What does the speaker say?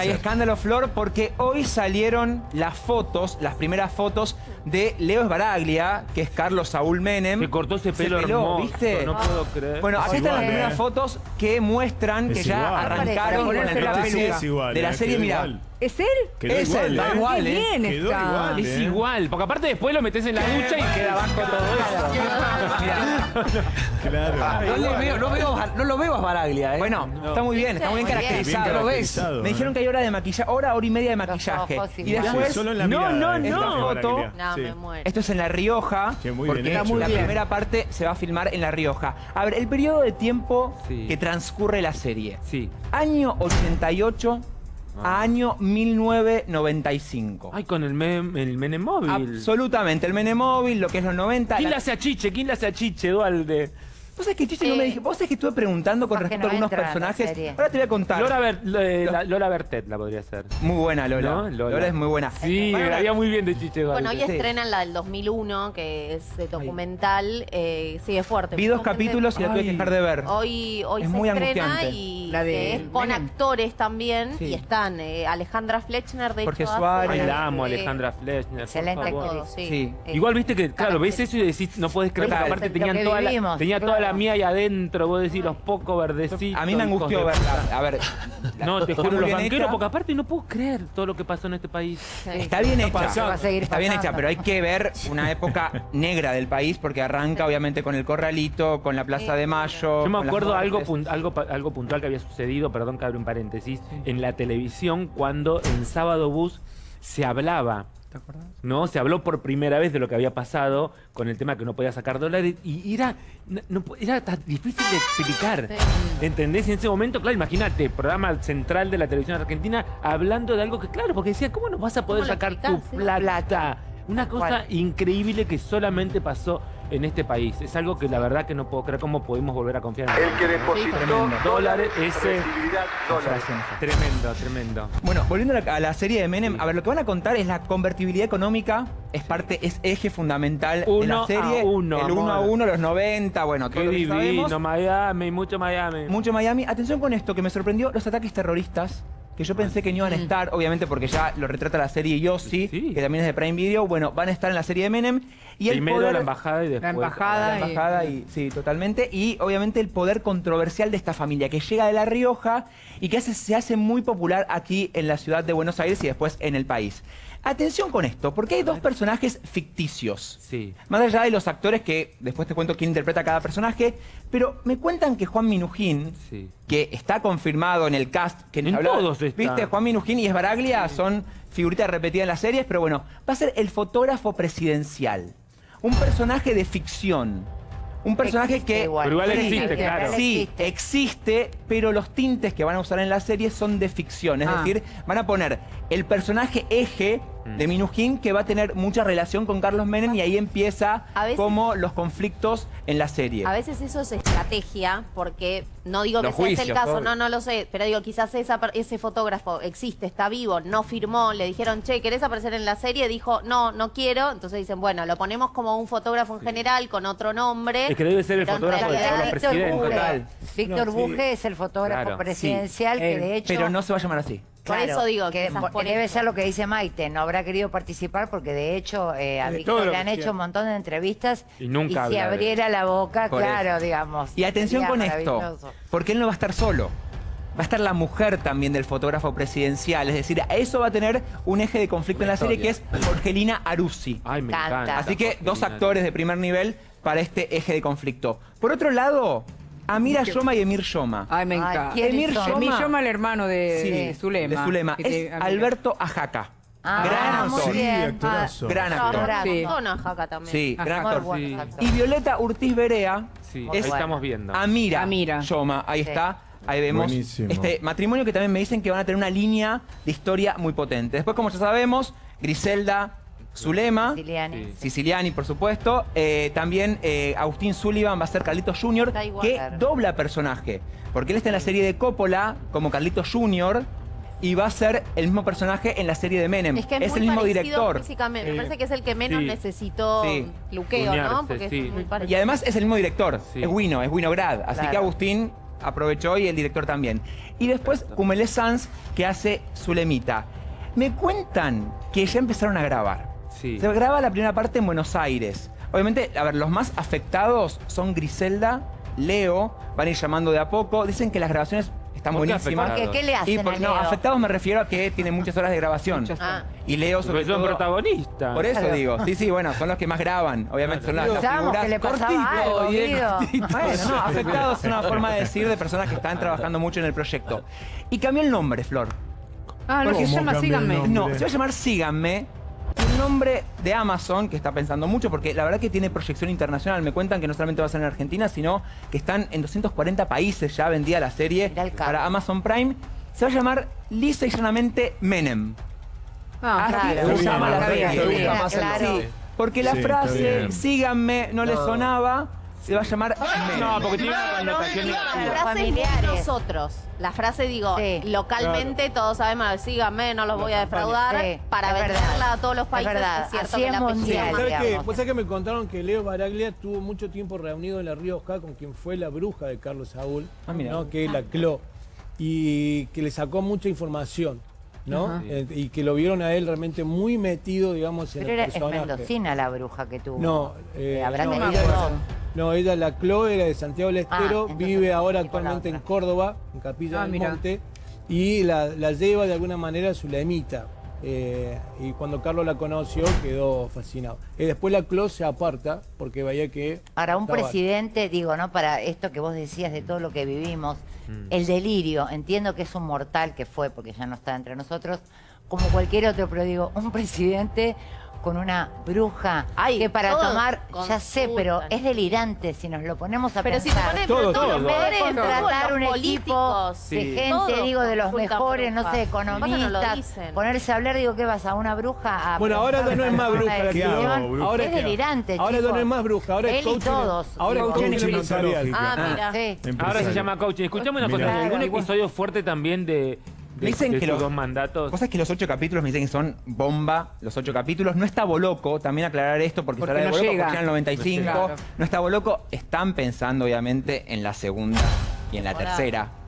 Hay escándalo, Flor, porque hoy salieron las fotos, las primeras fotos de Leo Sbaraglia, que es Carlos Saúl Menem. Se cortó ese pelo, se peló, hermoso, ¿viste? No puedo creer. Bueno, aquí están las primeras fotos que muestran que ya arrancaron con la peluca de la serie. Mirá. ¿Es él? Es él. Está igual, ¿eh? Es igual, porque aparte después lo metés en la ducha y queda abajo todo eso. No lo veo a Sbaraglia, ¿eh? Bueno, está muy bien caracterizado. Lo ves. Me dijeron que hay hora de maquillaje, hora y media de maquillaje. Y después, no, foto. Esto es en La Rioja, porque la primera parte se va a filmar en La Rioja. A ver, el periodo de tiempo que transcurre la serie. Año 88... año 1995. Ay, con el Menem Móvil. Absolutamente, el Menem Móvil, lo que es los 90. ¿Quién la hace a Chiche? ¿Quién la hace a Chiche, Dualde? ¿Vos sabés que Chiche no me dije? ¿Vos sabés que estuve preguntando con respecto a algunos personajes? Ahora te voy a contar. Lola Bertet la podría hacer. Muy buena, Lola. ¿No? Lola es muy buena. Sí, me haría muy bien de Chiche Valdes. Bueno, hoy estrenan la del 2001, que es documental. Sigue fuerte. Vi dos capítulos y la tuve que dejar de ver. Hoy es se muy estrena y la es con actores también. Sí. Y están Alejandra Flechner, de Jorge Suárez. Ay, la amo, Alejandra Flechner. Excelente actriz. Sí. Igual viste que, claro, ves eso y decís, no podés creer, porque aparte tenía toda la mía ahí adentro, vos decís, los pocos verdecitos. A mí me angustió verla. A ver. No, te juro, los banqueros, porque aparte no puedo creer todo lo que pasó en este país. Sí. Está bien hecha. Está bien hecha, pero hay que ver una época negra del país, porque arranca obviamente con el Corralito, con la Plaza de Mayo. Yo me acuerdo algo puntual que había sucedido, perdón que abro un paréntesis, en la televisión cuando en Sábado Bus se hablaba. ¿Te acuerdas? No, se habló por primera vez de lo que había pasado con el tema que no podía sacar dólares y era tan difícil de explicar. Sí. ¿Entendés? Y en ese momento, claro, imagínate, programa central de la televisión argentina hablando de algo que, claro, porque decía, ¿cómo no vas a poder sacar tu plata? Una cosa increíble que solamente pasó en este país. Es algo que la verdad que no puedo creer cómo podemos volver a confiar en el que depositó dólares, ese... dólares. Tremendo. Bueno, volviendo a la serie de Menem, a ver, lo que van a contar es la convertibilidad económica, es eje fundamental de la serie. El 1-1, los 90, bueno, todo lo que sabemos. Miami, mucho Miami. Atención con esto, que me sorprendió los ataques terroristas. Que yo pensé que no iban a estar, obviamente porque ya lo retrata la serie Yossi, que también es de Prime Video. Bueno, van a estar en la serie de Menem. Y primero la embajada y después... La embajada, sí, totalmente. Y obviamente el poder controversial de esta familia que llega de La Rioja y que se hace muy popular aquí en la ciudad de Buenos Aires y después en el país. Atención con esto, porque hay dos personajes ficticios. Sí. Más allá de los actores, que después te cuento quién interpreta cada personaje, pero me cuentan que Juan Minujín, que está confirmado en el cast, que en todos está. ¿Viste? Juan Minujín y Sbaraglia son figuritas repetidas en las series, pero bueno, va a ser el fotógrafo presidencial. Un personaje de ficción. Un personaje existe que... Igual. Pero igual existe, claro. Sí, existe, pero los tintes que van a usar en la serie son de ficción. Es decir, van a poner el personaje eje de Minujín, que va a tener mucha relación con Carlos Menem, y ahí empieza como los conflictos en la serie. A veces eso es estrategia, porque no digo que sea este el caso, no lo sé, pero digo, quizás ese fotógrafo existe, está vivo, no firmó, le dijeron, che, ¿querés aparecer en la serie? Dijo, no, no quiero, entonces dicen, bueno, lo ponemos como un fotógrafo en general, con otro nombre. Es que debe ser el fotógrafo de todos los presidentes. Víctor Buge es el fotógrafo presidencial, que de hecho... Pero no se va a llamar así. Claro, por eso digo que debe ser lo que dice Maite, no habrá querido participar porque de hecho a Víctor le han hecho un montón de entrevistas y nunca si abriera la boca, claro, digamos. Y atención con esto, porque él no va a estar solo. Va a estar la mujer también del fotógrafo presidencial. Es decir, eso va a tener un eje de conflicto en la serie, que es Jorgelina Aruzzi. Ay, me encanta. Así que dos actores de primer nivel para este eje de conflicto. Por otro lado... Amira Yoma y Emir Yoma. Ay, me encanta. Emir Yoma, el hermano de Zulema. De Zulema. Es Alberto Ajaca. Gran actor. Sí, actorazo. Gran actor. Ajaca también. Sí, gran actor. Y Violeta Ortiz Berea. Sí, ahí estamos viendo. Amira Yoma, ahí está. Ahí vemos este matrimonio que también me dicen que van a tener una línea de historia muy potente. Después, como ya sabemos, Griselda... Zulema, Siciliani, por supuesto. También Agustín Sullivan va a ser Carlitos Jr., que dobla personaje. Porque él está en la serie de Coppola como Carlitos Jr. y va a ser el mismo personaje en la serie de Menem. Es, que es el mismo director. Me parece que es el que menos necesitó luqueo, ¿no? Porque es muy parecido. Y además es el mismo director. Es Winograd. Así que Agustín... aprovechó y el director también. Y después Cumelé Sans, que hace Zulemita. Me cuentan que ya empezaron a grabar. Sí. Se graba la primera parte en Buenos Aires. Obviamente, a ver, los más afectados son Griselda, Leo, van a ir llamando de a poco. Dicen que las grabaciones están buenísimas. Porque, ¿qué le hacen a Leo? No, afectados me refiero a que tienen muchas horas de grabación. Ah. Y Leo sobre todo... son protagonistas. Por eso digo. Sí, sí, bueno, son los que más graban. Obviamente son las figuras... que le pasaba algo, bueno, no, afectados es una forma de decir de personas que están trabajando mucho en el proyecto. Y cambió el nombre, Flor. Ah, no, se llama Síganme. No, se va a llamar Síganme. Un nombre de Amazon que está pensando mucho porque la verdad que tiene proyección internacional. Me cuentan que no solamente va a ser en Argentina, sino que están en 240 países ya vendida la serie para Amazon Prime. Se va a llamar lisa y llanamente Menem. Ah, claro. Se llama la serie. Sí, porque la frase síganme no le sonaba. Se va a llamar Menem. No, porque tiene una connotación negativa. La frase es nosotros. La frase, digo, localmente todos sabemos, síganme, no los voy a defraudar, para venderla a todos los países. Es cierto que la mundial. ¿Vos sabés que me contaron que Leo Sbaraglia estuvo mucho tiempo reunido en La Rioja con quien fue la bruja de Carlos Saúl, ¿no? Que la cló, y que le sacó mucha información, ¿no? Y que lo vieron a él realmente muy metido, digamos, en el personaje. Pero era mendocina la bruja que tuvo. No, habrá tenido... No, ella la Clo, era de Santiago del Estero, vive ahora actualmente en Córdoba, en Capilla del Monte, y la lleva de alguna manera a Zulemita. Y cuando Carlos la conoció, quedó fascinado. Después la Clo se aparta, porque vaya que... Ahora, un presidente, digo, ¿no? Para esto que vos decías de todo lo que vivimos, el delirio, entiendo que es un mortal que fue, porque ya no está entre nosotros, como cualquier otro, pero digo, un presidente... con una bruja que para tomar, ya sé, pero es delirante si nos lo ponemos a pensar. Pero si te pones todos los contratar un equipo de gente, digo, de los mejores, no sé, economistas, ponerse a hablar, digo, ¿qué vas a una bruja? Bueno, ahora no es más bruja. Es delirante, ahora no es más bruja, ahora es coaching. Ahora es coaching empresarial. Ah, mira. Ahora se llama coaching. Escuchame una cosa, un episodio fuerte también de... Dicen que los dos mandatos. Cosas que los 8 capítulos me dicen que son bomba, los 8 capítulos. No está Boloco, también aclarar esto, porque no Boloco llega el 95. No está Boloco, están pensando obviamente en la segunda y en la tercera.